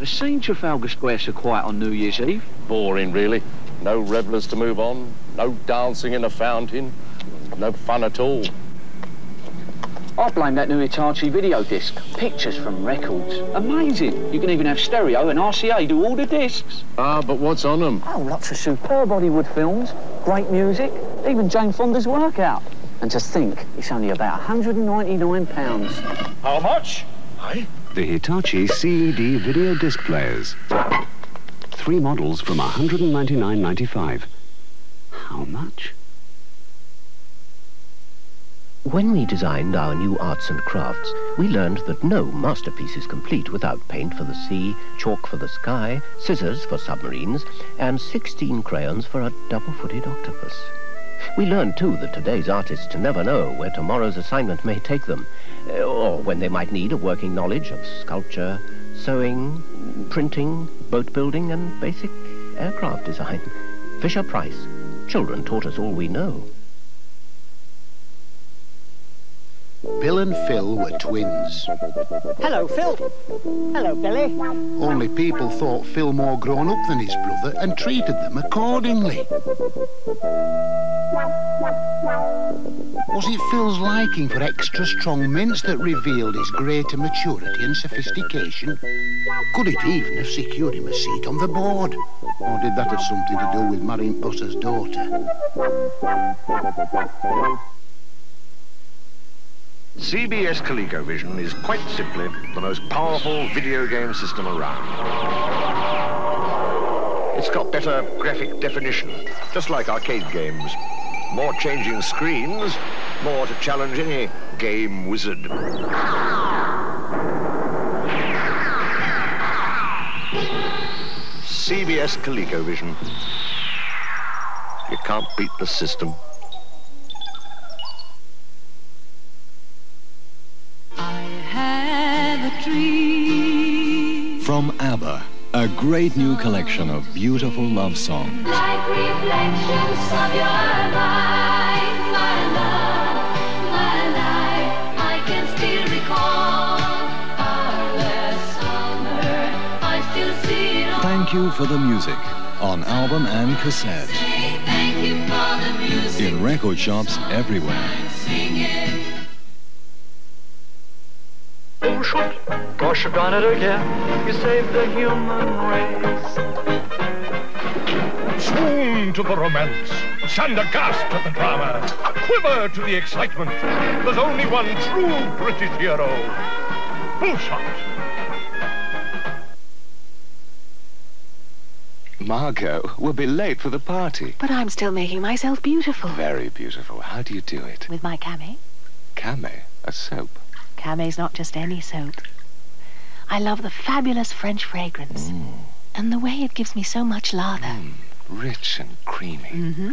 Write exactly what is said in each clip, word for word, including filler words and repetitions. to seeing Trafalgar Square so quiet on New Year's Eve? Boring, really. No revellers to move on, no dancing in the fountain, no fun at all. I blame that new Hitachi video disc. Pictures from records. Amazing. You can even have stereo and R C A do all the discs. Ah, but what's on them? Oh, lots of superb Hollywood films, great music, even Jane Fonda's workout. And to think, it's only about one hundred and ninety-nine pounds. How much? Aye. The Hitachi C E D video disc players. Three models from one hundred and ninety-nine ninety-five. How much? When we designed our new arts and crafts, we learned that no masterpiece is complete without paint for the sea, chalk for the sky, scissors for submarines, and sixteen crayons for a double-footed octopus. We learned, too, that today's artists never know where tomorrow's assignment may take them, or when they might need a working knowledge of sculpture, sewing, printing, boat building, and basic aircraft design. Fisher-Price. Children taught us all we know. Bill and Phil were twins. Hello, Phil. Hello, Billy. Only people thought Phil more grown up than his brother and treated them accordingly. Was it Phil's liking for extra strong mints that revealed his greater maturity and sophistication? Could it even have secured him a seat on the board? Or did that have something to do with marrying Pusser's daughter? C B S ColecoVision is quite simply the most powerful video game system around. It's got better graphic definition, just like arcade games. More changing screens, more to challenge any game wizard. C B S ColecoVision. You can't beat the system. From ABBA, a great new collection of beautiful love songs. Like reflections of your life, my love, my life, I can still recall our last summer, I still see it all. Thank you for the music, on album and cassette. Say thank you for the music. In record shops everywhere. Bullshot, gosh, you've done it again. You saved the human race. Swoon to the romance, sand aghast at the drama, a quiver to the excitement. There's only one true British hero, Bullshot. Margot will be late for the party. But I'm still making myself beautiful. Very beautiful. How do you do it? With my Camay. Camay? A soap? Camay's not just any soap. I love the fabulous French fragrance. Mm. And the way it gives me so much lather. Mm. Rich and creamy. Mm-hmm.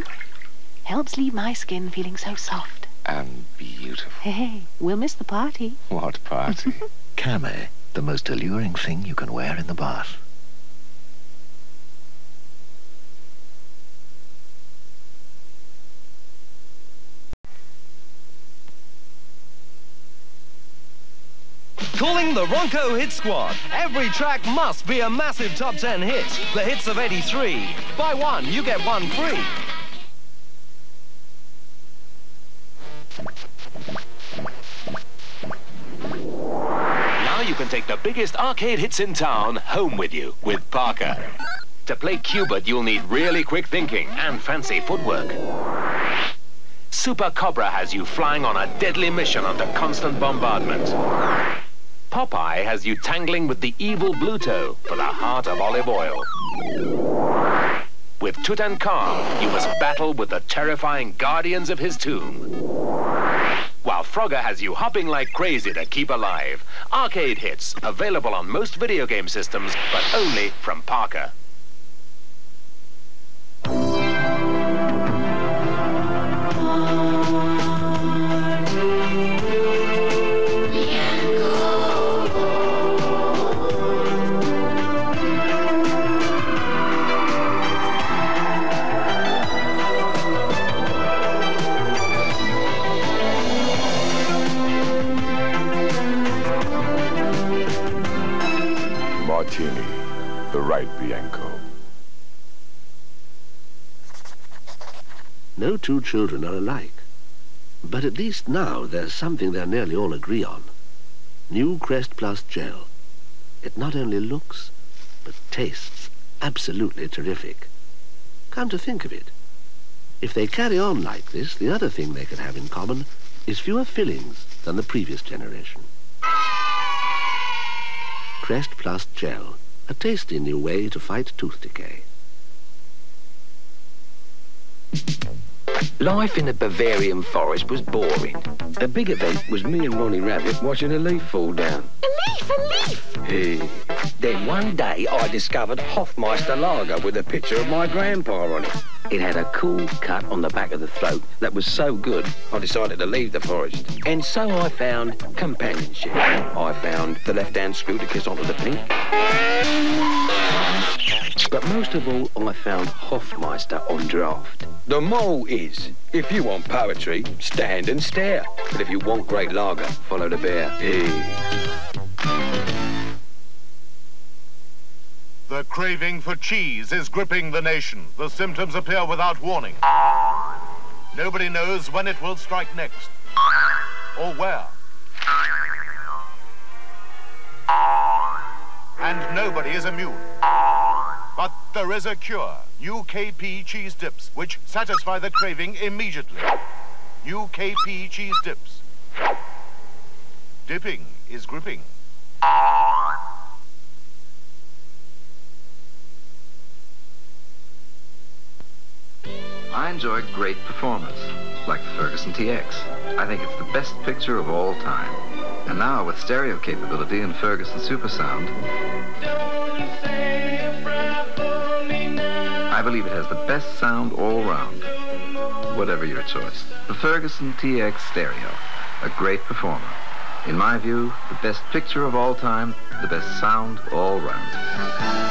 Helps leave my skin feeling so soft. And beautiful. Hey, we'll miss the party. What party? Camay, the most alluring thing you can wear in the bath. Calling the Ronco Hit Squad. Every track must be a massive top ten hit. The hits of eighty-three. Buy one, you get one free. Now you can take the biggest arcade hits in town home with you with Parker. To play Q*bert, you'll need really quick thinking and fancy footwork. Super Cobra has you flying on a deadly mission under constant bombardment. Popeye has you tangling with the evil Bluto for the heart of olive oil. With Tutankham, you must battle with the terrifying guardians of his tomb. While Frogger has you hopping like crazy to keep alive. Arcade hits, available on most video game systems, but only from Parker. Martini. the right Bianco. No two children are alike. But at least now there's something they nearly all agree on. New Crest Plus Gel. It not only looks, but tastes absolutely terrific. Come to think of it, if they carry on like this, the other thing they can have in common is fewer fillings than the previous generation. Crest Plus Gel, a tasty new way to fight tooth decay. Life in the Bavarian forest was boring. A big event was me and Ronnie Rabbit watching a leaf fall down. A leaf, a leaf! Hey. Then one day I discovered Hofmeister lager with a picture of my grandpa on it. It had a cool cut on the back of the throat that was so good I decided to leave the forest. And so I found companionship. I found the left-hand screw to kiss onto the pink. But most of all, I found Hofmeister on draft. The moral is, if you want poetry, stand and stare. But if you want great lager, follow the bear. Hey. The craving for cheese is gripping the nation. The symptoms appear without warning. Nobody knows when it will strike next, or where. And nobody is immune. But there is a cure. New K P cheese dips, which satisfy the craving immediately. New K P cheese dips. Dipping is gripping. I enjoy great performance, like the Ferguson T X. I think it's the best picture of all time. And now, with stereo capability and Ferguson Super Sound, I believe it has the best sound all round. Whatever your choice. The Ferguson T X Stereo. A great performer. In my view, the best picture of all time, the best sound all round.